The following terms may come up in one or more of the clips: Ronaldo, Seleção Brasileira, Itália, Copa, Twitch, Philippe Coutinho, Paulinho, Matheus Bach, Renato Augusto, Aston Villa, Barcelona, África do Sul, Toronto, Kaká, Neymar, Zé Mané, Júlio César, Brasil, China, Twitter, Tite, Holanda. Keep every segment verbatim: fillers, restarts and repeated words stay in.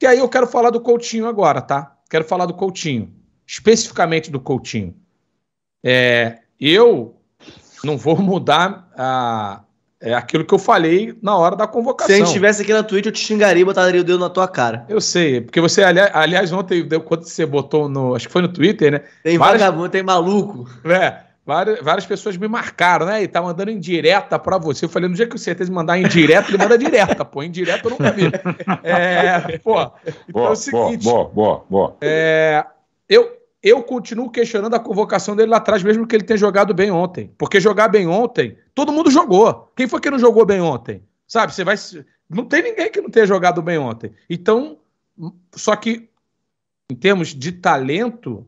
E aí eu quero falar do Coutinho agora, tá? Quero falar do Coutinho, especificamente do Coutinho. É, eu não vou mudar a, é, aquilo que eu falei na hora da convocação. Se a gente estivesse aqui na Twitch, eu te xingaria e botaria o dedo na tua cara. Eu sei, porque você, aliás, ontem, quando você botou no... Acho que foi no Twitter, né? Tem várias, vagabundo, tem maluco. É, várias, várias pessoas me marcaram, né? E tá mandando indireta pra você. Eu falei, no dia que o certeza mandar indireta, ele manda direta, pô. Indireta eu nunca vi. É, pô, boa, então é o seguinte... Boa, boa, boa. É, eu... Eu continuo questionando a convocação dele lá atrás, mesmo que ele tenha jogado bem ontem. Porque jogar bem ontem, todo mundo jogou. Quem foi que não jogou bem ontem? Sabe, você vai... Não tem ninguém que não tenha jogado bem ontem. Então, só que em termos de talento,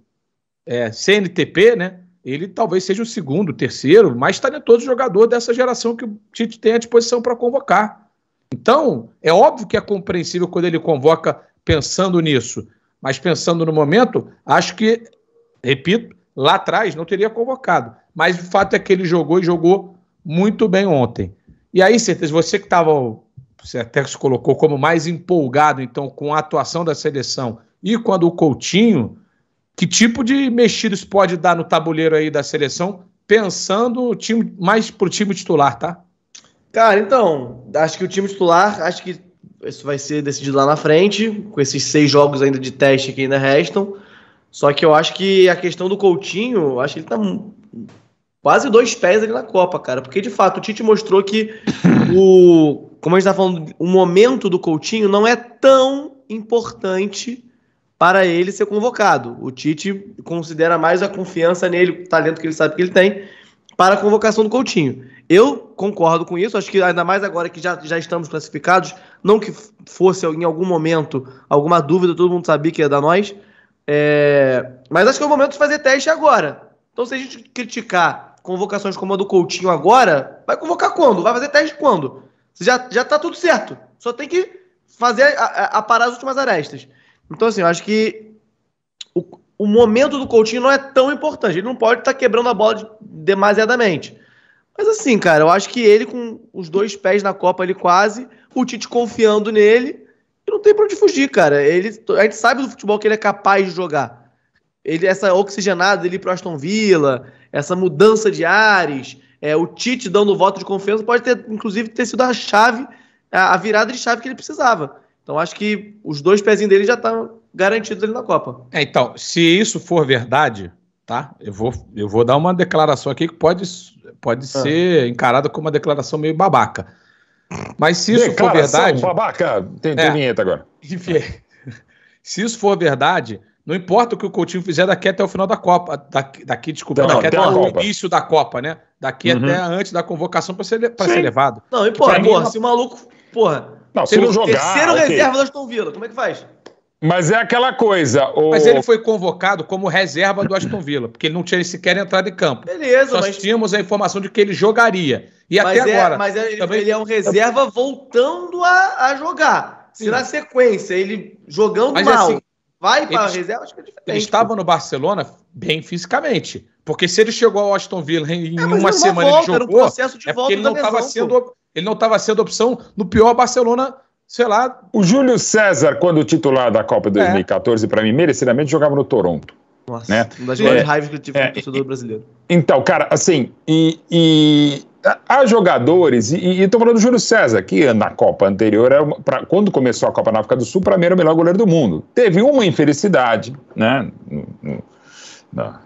é, C N T P, né? Ele talvez seja o segundo, terceiro, mais talentoso jogador dessa geração que o Tite tem à disposição para convocar. Então, é óbvio que é compreensível quando ele convoca pensando nisso. Mas pensando no momento, acho que, repito, lá atrás não teria convocado. Mas o fato é que ele jogou e jogou muito bem ontem. E aí, certeza, você que estava, você até se colocou como mais empolgado, então, com a atuação da seleção e quando o Coutinho, que tipo de mexida isso pode dar no tabuleiro aí da seleção, pensando o time, mais para o time titular, tá? Cara, então, acho que o time titular, acho que isso vai ser decidido lá na frente, com esses seis jogos ainda de teste que ainda restam. Só que eu acho que a questão do Coutinho, acho que ele tá quase dois pés ali na Copa, cara. Porque, de fato, o Tite mostrou que, o, como a gente tá falando, o momento do Coutinho não é tão importante para ele ser convocado. O Tite considera mais a confiança nele, o talento que ele sabe que ele tem, para a convocação do Coutinho. Eu concordo com isso, acho que ainda mais agora que já, já estamos classificados, não que fosse em algum momento alguma dúvida, todo mundo sabia que ia dar nós, é... mas acho que é o momento de fazer teste agora. Então se a gente criticar convocações como a do Coutinho agora, vai convocar quando? Vai fazer teste quando? Já, já tá tudo certo, só tem que fazer a, a, a parar as últimas arestas. Então assim, eu acho que o, o momento do Coutinho não é tão importante, ele não pode estar tá quebrando a bola de, demasiadamente. Mas assim, cara, eu acho que ele com os dois pés na Copa ali quase, o Tite confiando nele, não tem pra onde fugir, cara. Ele, a gente sabe do futebol que ele é capaz de jogar. Ele, essa oxigenada dele pro Aston Villa, essa mudança de ares, é, o Tite dando voto de confiança pode ter, inclusive, ter sido a chave, a, a virada de chave que ele precisava. Então acho que os dois pezinhos dele já estão garantidos ali na Copa. É, então, se isso for verdade... Tá? Eu vou, eu vou dar uma declaração aqui que pode, pode ah. ser encarada como uma declaração meio babaca. Mas se isso declaração for verdade... babaca! Tem, tem é, vinheta agora. Enfim, se isso for verdade, não importa o que o Coutinho fizer daqui até o final da Copa. Daqui, daqui desculpa, não, daqui até o início da Copa, né? Daqui uhum. até antes da convocação para ser, pra ser levado. Não, e porra, porra, se o maluco... Porra, não, se ele não jogar... Terceiro okay. reserva da Aston Villa, como é que faz? Mas é aquela coisa... O... Mas ele foi convocado como reserva do Aston Villa, porque ele não tinha sequer entrado em campo. Beleza, Nós mas... tínhamos a informação de que ele jogaria. E mas até é, agora... Mas é, também... ele é um reserva voltando a, a jogar. Se Sim. na sequência ele jogando mas, mal assim, vai para a reserva, acho que é diferente. Ele estava no Barcelona bem fisicamente. Porque se ele chegou ao Aston Villa em é, uma semana volta, ele jogou... Um processo de é volta ele não estava sendo, sendo opção no pior Barcelona... Sei lá. O Júlio César, quando titular da Copa de dois mil e quatorze, é. para mim, merecidamente jogava no Toronto. Nossa, né? Uma das maiores é, raivas que eu tive é, no torcedor brasileiro. Então, cara, assim, e, e há jogadores, e estou falando do Júlio César, que na Copa anterior, era uma, pra, quando começou a Copa na África do Sul, para mim era o melhor goleiro do mundo. Teve uma infelicidade, né? No, no, na,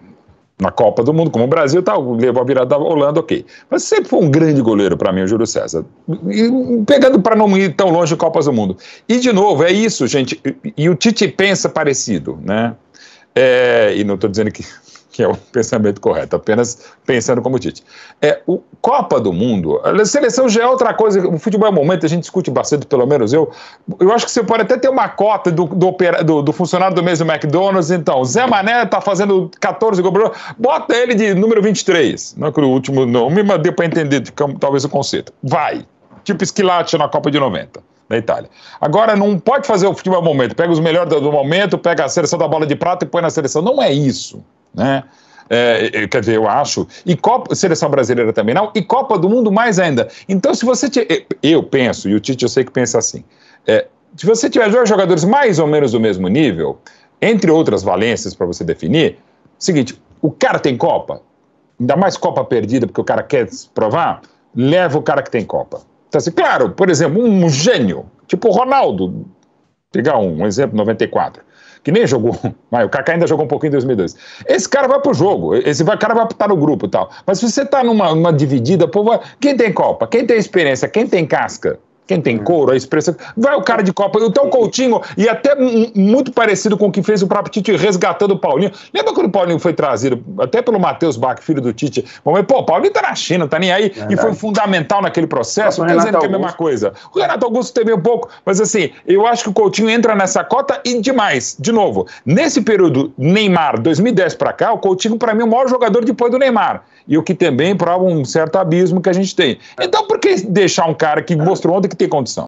na Copa do Mundo, como o Brasil, tá, levou a virada da Holanda, ok. Mas sempre foi um grande goleiro para mim, o Júlio César. E, pegando para não ir tão longe de Copas do Mundo. E, de novo, é isso, gente. E, e o Tite pensa parecido, né? É, e não estou dizendo que, que é o pensamento correto, apenas pensando como o Tite. É, o Copa do Mundo, a seleção já é outra coisa, o futebol é um momento, a gente discute bastante, pelo menos eu. Eu acho que você pode até ter uma cota do, do, do, do funcionário do mês do McDonald's, então, Zé Mané está fazendo quatorze gols, bota ele de número vinte e três, não que o último nome, mas deu para entender talvez o conceito. Vai, tipo Esquilate na Copa de noventa. Da Itália. Agora, não pode fazer o futebol ao momento. Pega os melhores do momento, pega a seleção da bola de prata e põe na seleção. Não é isso, né? É, quer dizer, eu acho. E Copa, seleção brasileira também não. E Copa do Mundo mais ainda. Então, se você... Te, eu penso, e o Tite eu sei que pensa assim. É, se você tiver dois jogadores mais ou menos do mesmo nível, entre outras valências para você definir, seguinte, o cara tem Copa, ainda mais Copa perdida porque o cara quer provar, leva o cara que tem Copa. Então, assim, claro, por exemplo, um gênio, tipo o Ronaldo, pegar um, um exemplo, noventa e quatro, que nem jogou, mas o Kaká ainda jogou um pouquinho em dois mil e dois. Esse cara vai pro jogo, esse cara vai estar no grupo e tal. Mas se você tá numa, numa dividida, pô, vai, quem tem Copa, quem tem experiência, quem tem casca, quem tem couro, a expressão, vai o cara de Copa. Então o Coutinho, e até muito parecido com o que fez o próprio Tite resgatando o Paulinho. Lembra quando o Paulinho foi trazido, até pelo Matheus Bach, filho do Tite, mas, pô, o Paulinho tá na China, tá nem aí, é, e foi fundamental naquele processo, não dizendo que é a mesma coisa. O Renato Augusto teve um pouco, mas assim, eu acho que o Coutinho entra nessa cota e demais. De novo, nesse período Neymar, dois mil e dez pra cá, o Coutinho pra mim é o maior jogador depois do Neymar. E o que também prova um certo abismo que a gente tem. Então por que deixar um cara que mostrou ontem que tem condição?